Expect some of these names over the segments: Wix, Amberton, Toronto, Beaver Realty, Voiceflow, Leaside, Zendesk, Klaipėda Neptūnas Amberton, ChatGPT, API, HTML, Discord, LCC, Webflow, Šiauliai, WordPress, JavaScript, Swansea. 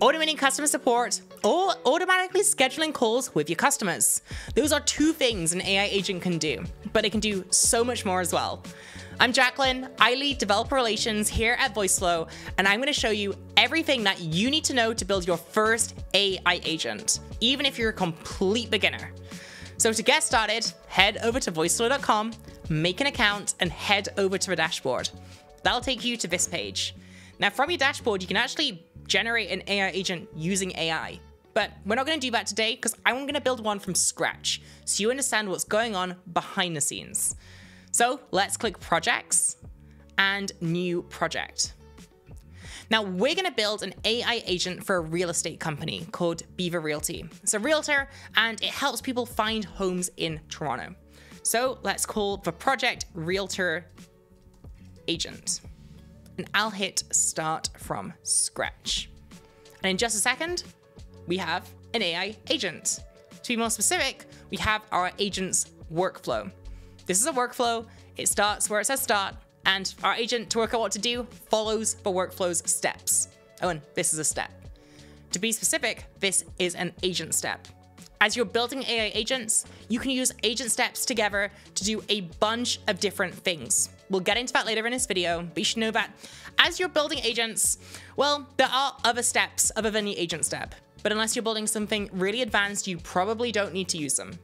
automating customer support, or automatically scheduling calls with your customers. Those are two things an AI agent can do, but it can do so much more as well. I'm Jacqueline, I lead developer relations here at Voiceflow, and I'm going to show you everything that you need to know to build your first AI agent, even if you're a complete beginner. So to get started, head over to voiceflow.com, make an account, and head over to the dashboard. That'll take you to this page. Now from your dashboard, you can actually generate an AI agent using AI, but we're not going to do that today because I'm going to build one from scratch so you understand what's going on behind the scenes. So let's click Projects and New Project. Now we're going to build an AI agent for a real estate company called Beaver Realty. It's a realtor and it helps people find homes in Toronto. So let's call the project Realtor Agent. And I'll hit Start from Scratch. And in just a second, we have an AI agent. To be more specific, we have our agent's workflow. This is a workflow. It starts where it says start, and our agent, to work out what to do, follows the workflow's steps. Oh, and this is a step. To be specific, this is an agent step. As you're building AI agents, you can use agent steps together to do a bunch of different things. We'll get into that later in this video, but you should know that as you're building agents, well, there are other steps other than the agent step, but unless you're building something really advanced, you probably don't need to use them.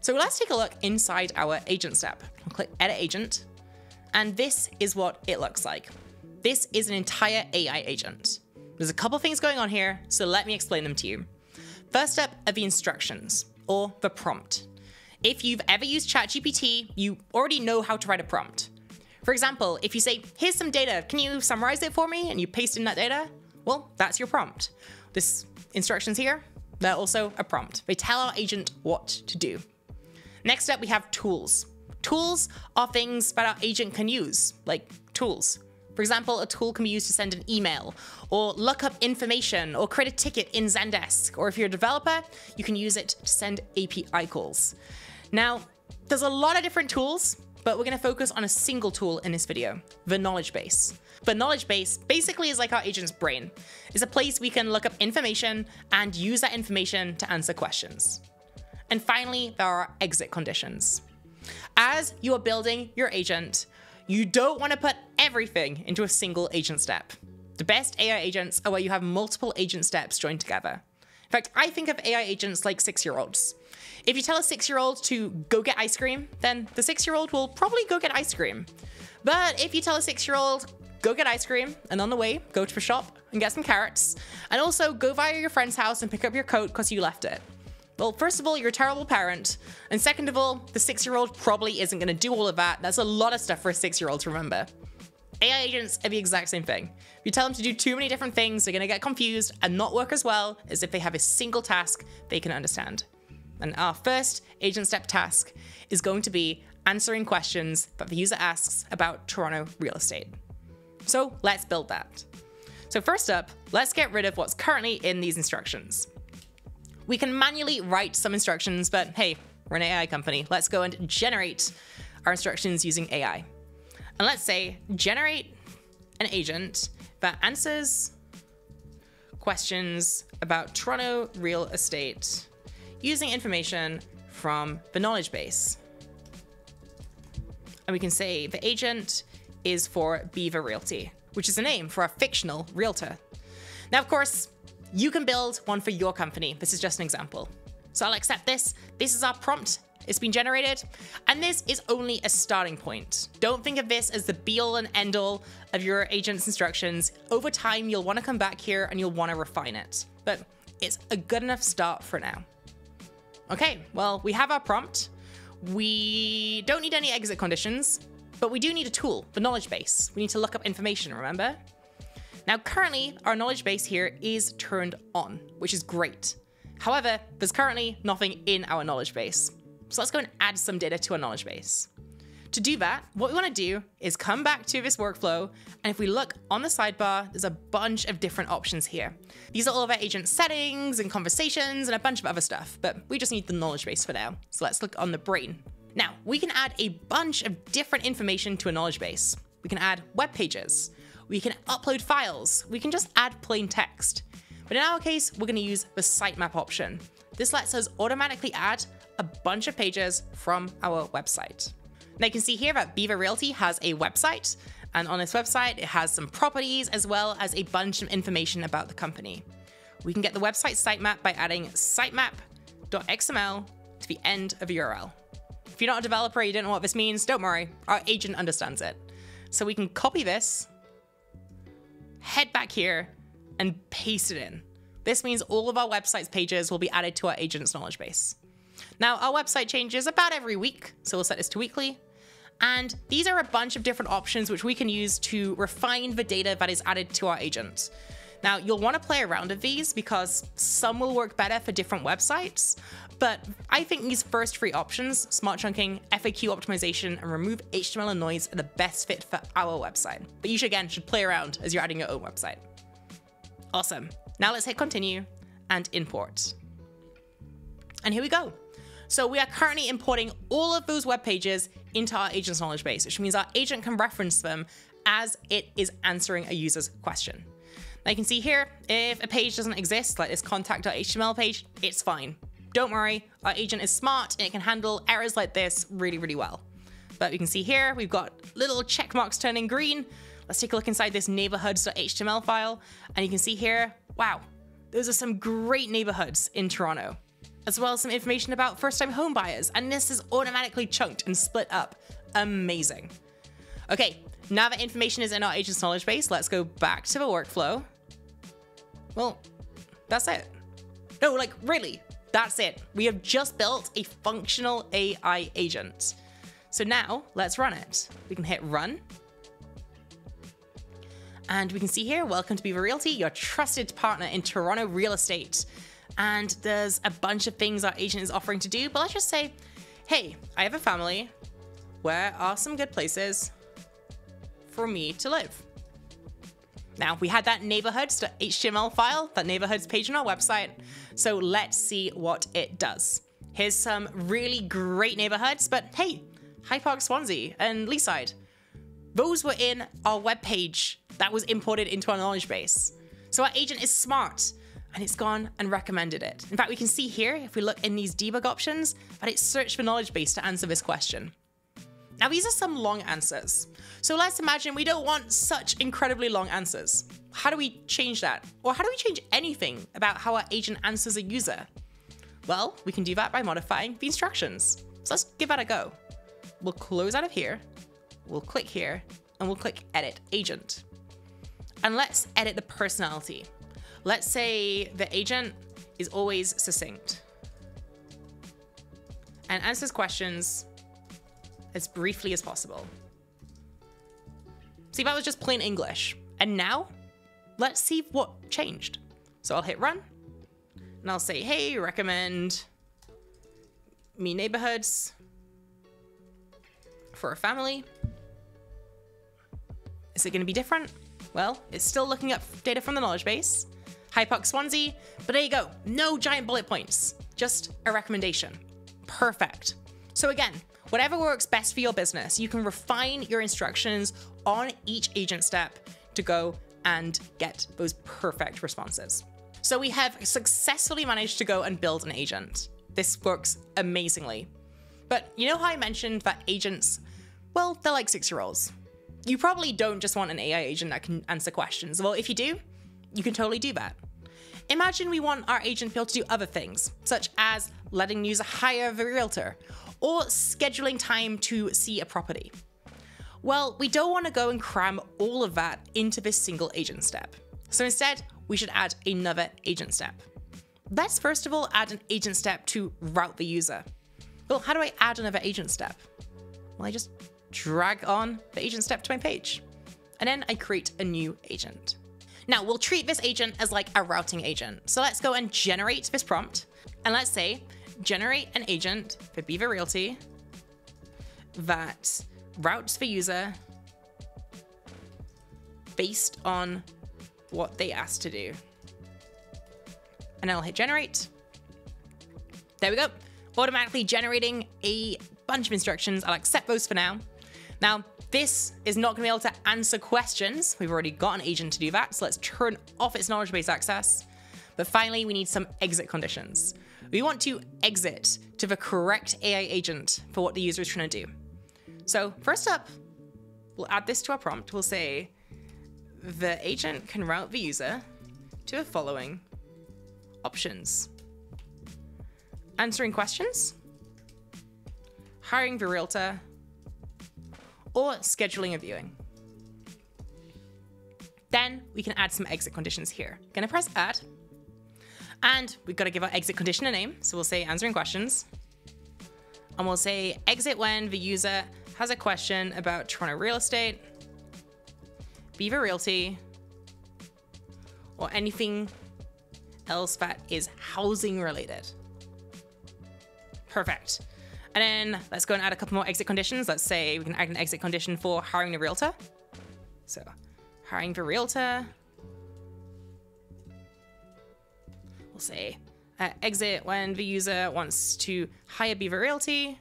So let's take a look inside our agent step. I'll click Edit Agent, and this is what it looks like. This is an entire AI agent. There's a couple things going on here, so let me explain them to you. First up are the instructions, or the prompt. If you've ever used ChatGPT, you already know how to write a prompt. For example, if you say, here's some data, can you summarize it for me? And you paste in that data, well, that's your prompt. This instructions here, they're also a prompt. They tell our agent what to do. Next up, we have tools. Tools are things that our agent can use, like tools. For example, a tool can be used to send an email, or look up information, or create a ticket in Zendesk, or if you're a developer, you can use it to send API calls. Now, there's a lot of different tools, but we're going to focus on a single tool in this video, the knowledge base. The knowledge base basically is like our agent's brain. It's a place we can look up information and use that information to answer questions. And finally, there are exit conditions. As you are building your agent, you don't want to put everything into a single agent step. The best AI agents are where you have multiple agent steps joined together. In fact, I think of AI agents like six-year-olds. If you tell a six-year-old to go get ice cream, then the six-year-old will probably go get ice cream. But if you tell a six-year-old, go get ice cream, and on the way, go to the shop and get some carrots, and also go via your friend's house and pick up your coat because you left it. Well, first of all, you're a terrible parent. And second of all, the six-year-old probably isn't going to do all of that. That's a lot of stuff for a six-year-old to remember. AI agents are the exact same thing. If you tell them to do too many different things, they're going to get confused and not work as well as if they have a single task they can understand. And our first agent step task is going to be answering questions that the user asks about Toronto real estate. So let's build that. So first up, let's get rid of what's currently in these instructions. We can manually write some instructions, but hey, we're an AI company. Let's go and generate our instructions using AI. And let's say, generate an agent that answers questions about Toronto real estate using information from the knowledge base. And we can say the agent is for Beaver Realty, which is a name for a fictional realtor. Now, of course, you can build one for your company. This is just an example. So I'll accept this. This is our prompt. It's been generated. And this is only a starting point. Don't think of this as the be all and end all of your agent's instructions. Over time, you'll want to come back here and you'll want to refine it. But it's a good enough start for now. Okay, well, we have our prompt. We don't need any exit conditions, but we do need a tool, the knowledge base. We need to look up information, remember? Now, currently, our knowledge base here is turned on, which is great. However, there's currently nothing in our knowledge base. So let's go and add some data to our knowledge base. To do that, what we want to do is come back to this workflow. And if we look on the sidebar, there's a bunch of different options here. These are all of our agent settings and conversations and a bunch of other stuff, but we just need the knowledge base for now. So let's look on the brain. Now, we can add a bunch of different information to a knowledge base. We can add web pages. We can upload files. We can just add plain text. But in our case, we're gonna use the sitemap option. This lets us automatically add a bunch of pages from our website. Now you can see here that Beaver Realty has a website, and on this website, it has some properties as well as a bunch of information about the company. We can get the website sitemap by adding sitemap.xml to the end of a URL. If you're not a developer, you don't know what this means, don't worry, our agent understands it. So we can copy this, head back here, and paste it in. This means all of our website's pages will be added to our agent's knowledge base. Now, our website changes about every week, so we'll set this to weekly. And these are a bunch of different options which we can use to refine the data that is added to our agent. Now, you'll want to play around with these because some will work better for different websites, but I think these first three options, smart chunking, FAQ optimization, and remove HTML and noise, are the best fit for our website. But you, again, should play around as you're adding your own website. Awesome. Now let's hit continue and import. And here we go. So we are currently importing all of those web pages into our agent's knowledge base, which means our agent can reference them as it is answering a user's question. Now you can see here, if a page doesn't exist, like this contact.html page, it's fine. Don't worry, our agent is smart and it can handle errors like this really, really well. But we can see here, we've got little check marks turning green. Let's take a look inside this neighborhoods.html file. And you can see here, wow, those are some great neighborhoods in Toronto, as well as some information about first-time home buyers. And this is automatically chunked and split up. Amazing. Okay, now that information is in our agent's knowledge base, let's go back to the workflow. Well, that's it. No, like really, that's it. We have just built a functional AI agent. So now let's run it. We can hit run. And we can see here, welcome to Beaver Realty, your trusted partner in Toronto real estate. And there's a bunch of things our agent is offering to do, but let's just say, hey, I have a family. Where are some good places for me to live? Now we had that neighborhoods.html file, that neighborhoods page on our website. So let's see what it does. Here's some really great neighborhoods, but hey, High Park, Swansea and Leaside. Those were in our web page that was imported into our knowledge base. So our agent is smart and it's gone and recommended it. In fact, we can see here, if we look in these debug options, that it searched for knowledge base to answer this question. Now these are some long answers. So let's imagine we don't want such incredibly long answers. How do we change that? Or how do we change anything about how our agent answers a user? Well, we can do that by modifying the instructions. So let's give that a go. We'll close out of here, we'll click here, and we'll click edit agent. And let's edit the personality. Let's say the agent is always succinct and answers questions as briefly as possible. See, that was just plain English. And now let's see what changed. So I'll hit run and I'll say, hey, recommend me neighborhoods for a family. Is it going to be different? Well, it's still looking up data from the knowledge base. High Park, Swansea, but there you go. No giant bullet points, just a recommendation. Perfect. So again, whatever works best for your business, you can refine your instructions on each agent step to go and get those perfect responses. So we have successfully managed to go and build an agent. This works amazingly. But you know how I mentioned that agents, well, they're like six-year-olds. You probably don't just want an AI agent that can answer questions. Well, if you do, you can totally do that. Imagine we want our agent to be able to do other things, such as letting the user hire a realtor or scheduling time to see a property. Well, we don't want to go and cram all of that into this single agent step. So instead, we should add another agent step. Let's first of all add an agent step to route the user. Well, how do I add another agent step? Well, I just drag on the agent step to my page, and then I create a new agent. Now we'll treat this agent as like a routing agent. So let's go and generate this prompt. And let's say, generate an agent for Beaver Realty that routes the user based on what they asked to do. And I'll hit generate. There we go. Automatically generating a bunch of instructions. I'll accept those for now. Now, this is not going to be able to answer questions. We've already got an agent to do that. So let's turn off its knowledge base access. But finally, we need some exit conditions. We want to exit to the correct AI agent for what the user is trying to do. So first up, we'll add this to our prompt. We'll say, the agent can route the user to the following options. Answering questions, hiring the realtor, or scheduling a viewing. Then we can add some exit conditions here. Gonna press add, and we've got to give our exit condition a name. So we'll say answering questions, and we'll say exit when the user has a question about Toronto real estate, Beaver Realty, or anything else that is housing related. Perfect. And then let's go and add a couple more exit conditions. Let's say we can add an exit condition for hiring a realtor. So hiring the realtor, we'll say exit when the user wants to hire Beaver Realty,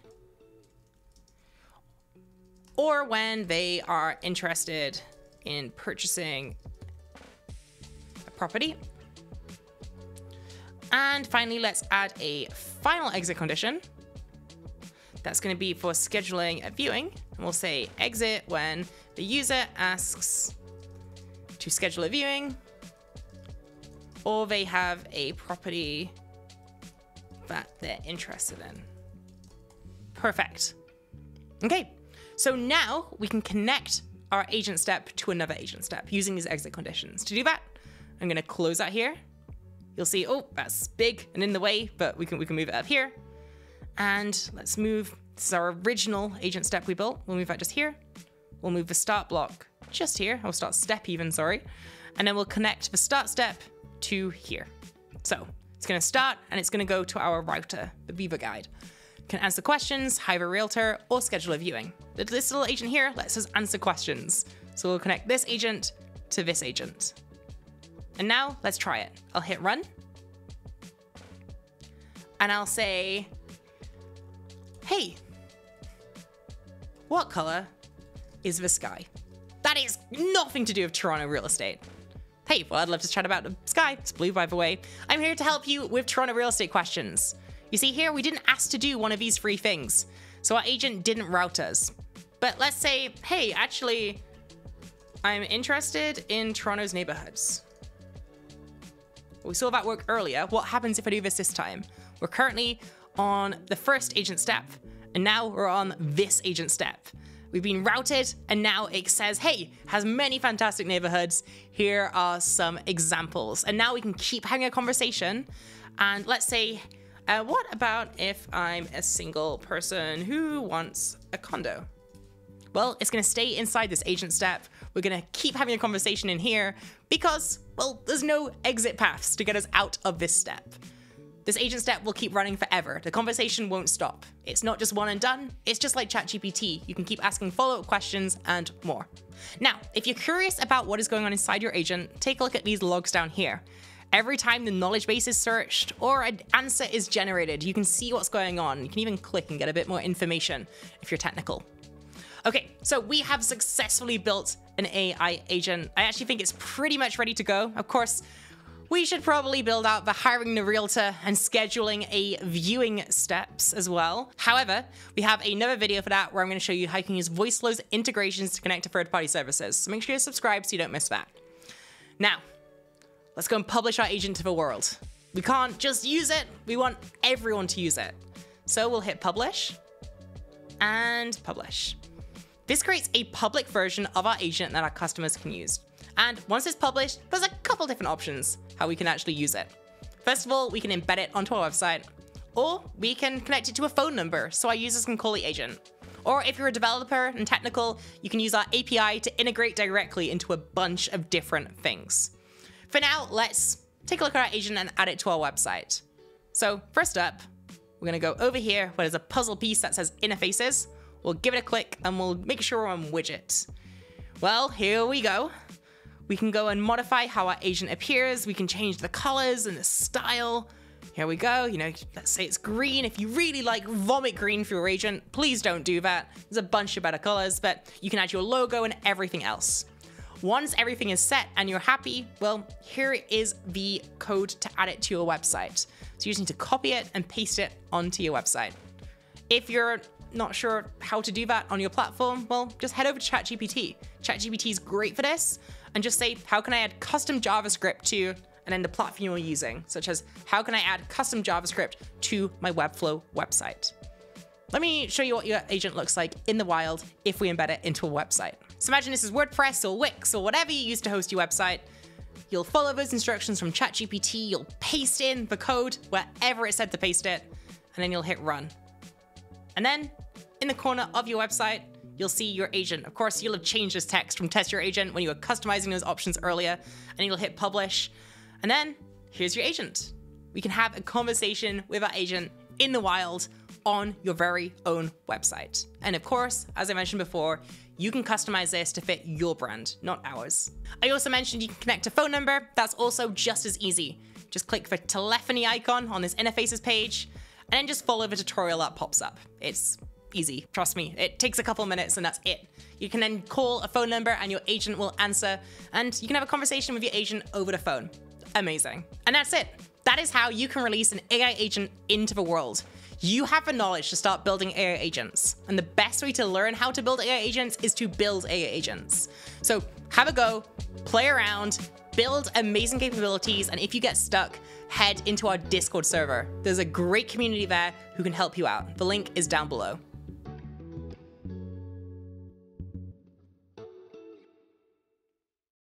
or when they are interested in purchasing a property. And finally, let's add a final exit condition. That's going to be for scheduling a viewing. And we'll say exit when the user asks to schedule a viewing, or they have a property that they're interested in. Perfect. Okay. So now we can connect our agent step to another agent step using these exit conditions. To do that, I'm going to close out here. You'll see, oh, that's big and in the way, but we can move it up here. And let's move, this is our original agent step we built. We'll move that just here. We'll move the start block just here. We'll start step even, sorry. And then we'll connect the start step to here. So it's gonna start and it's gonna go to our router, the Beaver guide. You can answer questions, hire a realtor, or schedule a viewing. This little agent here lets us answer questions. So we'll connect this agent to this agent. And now let's try it. I'll hit run. And I'll say, hey, what color is the sky? That is nothing to do with Toronto real estate. Hey, well, I'd love to chat about the sky. It's blue, by the way. I'm here to help you with Toronto real estate questions. You see here, we didn't ask to do one of these three things. So our agent didn't route us. But let's say, hey, actually, I'm interested in Toronto's neighborhoods. We saw that work earlier. What happens if I do this time? We're currently on the first agent step, and now we're on this agent step. We've been routed, and now it says, hey, has many fantastic neighborhoods. Here are some examples. And now we can keep having a conversation. And let's say, what about if I'm a single person who wants a condo? Well, it's going to stay inside this agent step. We're going to keep having a conversation in here because, well, there's no exit paths to get us out of this step. This agent step will keep running forever. The conversation won't stop. It's not just one and done. It's just like ChatGPT. You can keep asking follow-up questions and more. Now, if you're curious about what is going on inside your agent, take a look at these logs down here. Every time the knowledge base is searched or an answer is generated, you can see what's going on. You can even click and get a bit more information if you're technical. Okay, so we have successfully built an AI agent. I actually think it's pretty much ready to go. Of course, we should probably build out the hiring the realtor and scheduling a viewing steps as well. However, we have another video for that where I'm going to show you how you can use Voiceflow's integrations to connect to third-party services. So make sure you subscribe so you don't miss that. Now, let's go and publish our agent to the world. We can't just use it. We want everyone to use it. So we'll hit publish and publish. This creates a public version of our agent that our customers can use. And once it's published, there's a couple different options how we can actually use it. First of all, we can embed it onto our website, or we can connect it to a phone number so our users can call the agent. Or if you're a developer and technical, you can use our API to integrate directly into a bunch of different things. For now, let's take a look at our agent and add it to our website. So first up, we're gonna go over here where there's a puzzle piece that says interfaces. We'll give it a click and we'll make sure we're on widgets. Well, here we go. We can go and modify how our agent appears. We can change the colors and the style. Here we go. You know, let's say it's green. If you really like vomit green for your agent, please don't do that. There's a bunch of better colors, but you can add your logo and everything else. Once everything is set and you're happy, well, here is the code to add it to your website. So you just need to copy it and paste it onto your website. If you're not sure how to do that on your platform, well, just head over to ChatGPT. ChatGPT is great for this. And just say, how can I add custom JavaScript to, and then the platform you're using, such as how can I add custom JavaScript to my Webflow website? Let me show you what your agent looks like in the wild if we embed it into a website. So imagine this is WordPress or Wix or whatever you use to host your website. You'll follow those instructions from ChatGPT, you'll paste in the code wherever it said to paste it, and then you'll hit run. And then in the corner of your website, you'll see your agent. Of course, you'll have changed this text from test your agent when you were customizing those options earlier, and you'll hit publish. And then here's your agent. We can have a conversation with our agent in the wild on your very own website. And of course, as I mentioned before, you can customize this to fit your brand, not ours. I also mentioned you can connect a phone number. That's also just as easy. Just click the telephony icon on this interfaces page and then just follow the tutorial that pops up. It's easy, trust me. It takes a couple minutes and that's it. You can then call a phone number and your agent will answer, and you can have a conversation with your agent over the phone. Amazing. And that's it. That is how you can release an AI agent into the world. You have the knowledge to start building AI agents. And the best way to learn how to build AI agents is to build AI agents. So have a go, play around, build amazing capabilities. And if you get stuck, head into our Discord server. There's a great community there who can help you out. The link is down below.